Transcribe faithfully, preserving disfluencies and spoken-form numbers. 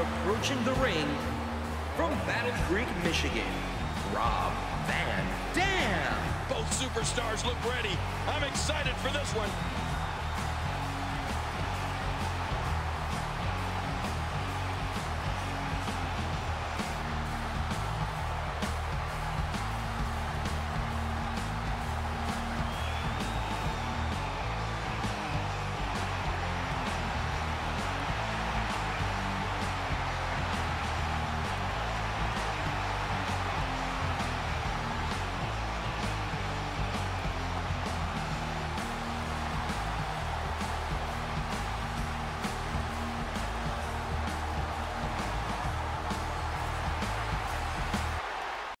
approaching the ring from Battle Creek, Michigan, Rob Van Dam. Both superstars look ready. I'm excited for this one.